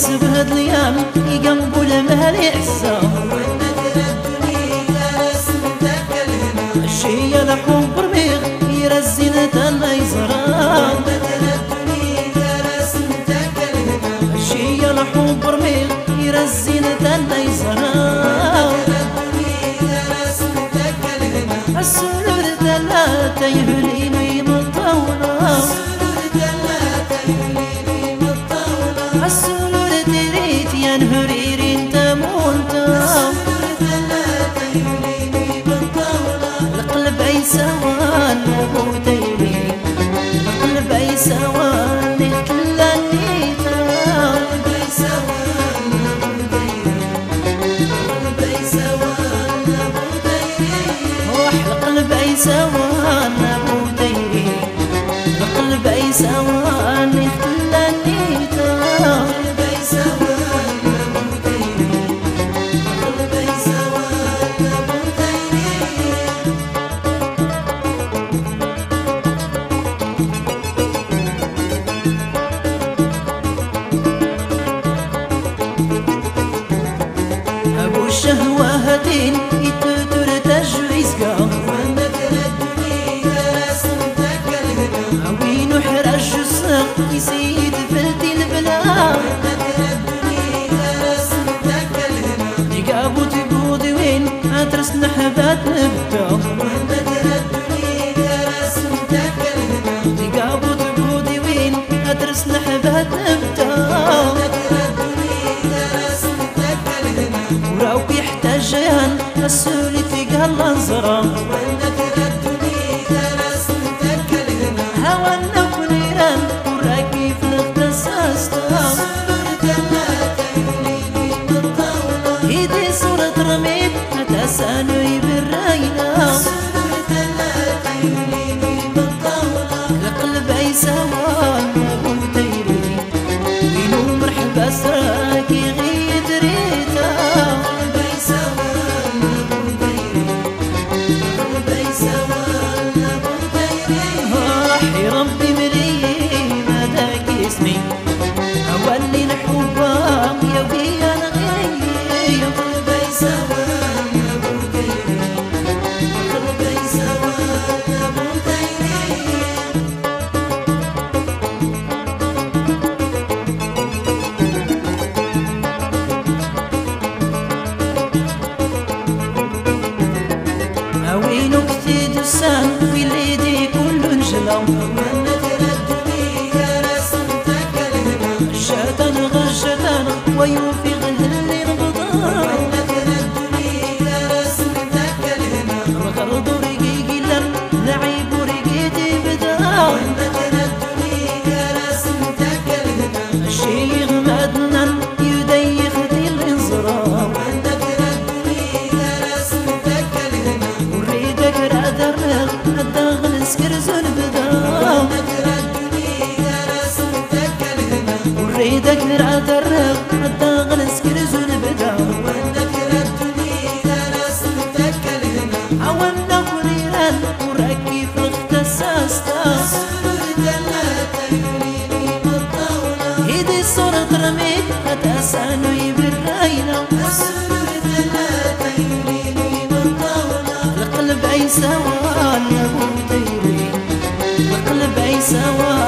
ينسى بهاد الايام يقلبوا المهل يحسى الشيء لحوم برميغ يرزينا تما يزرع الشيء لحوم برميغ يرزينا تما يزرع السرور ثلاثة يهلي مي من طولة السرور تريت يا نهرير انت مولتا السرور ثلاثة يليني بالطاولة القلب عيسوان وهو دايري القلب عيسوان تلانيتا القلب عيسوان وهو دايري القلب عيسوان وهو دايري روح القلب عيسوان وهو دايري القلب عيسوان شهوة هدين يتوتر تجريز قام ومثل الدنيا درس متكلم عوين وحرج الصغ يزيد فلتي البلاد ومثل الدنيا درس متكلم يقابو تقودي وين عترس نحبات نبدا ومثل الدنيا درس متكلم يقابو تقودي وين عترس نحبات نبدا جيهن السولي في قلب انظرة هوانا تردني درس متكلنا هوانا ونيران وراكي في الاختصاص السرور ثلاثة يليني بالطاولة ايدي صورة رميب هتسانوي بالراينا السرور ثلاثة يليني بالطاولة القلب عيسوان ابو ديري وينو مرحبا اسراكي غير ريتا وينو كتيد السان ويليدي كل انجلو وانا تردني درس متكلم شاتن غشتن ويوفي غلل اللي رمضان وانا تردني درس متكلم الغرض رقيقي لم لعيب ورقيتي بدا وانا تردني درس متكلم الشي غمادنا يديختي الانصرام سكرزون بدام وريدك نرعى الرغ الداغل سكرزون بدام عوانا ونيران وراكي في الاختصاصة السرور ثلاثة يليني بالطاولة ايدي صورة رميك هتسانوي بالراينا السرور ثلاثة يليني بالطاولة القلب عيسوان يا ابو ديري القلب عيسوان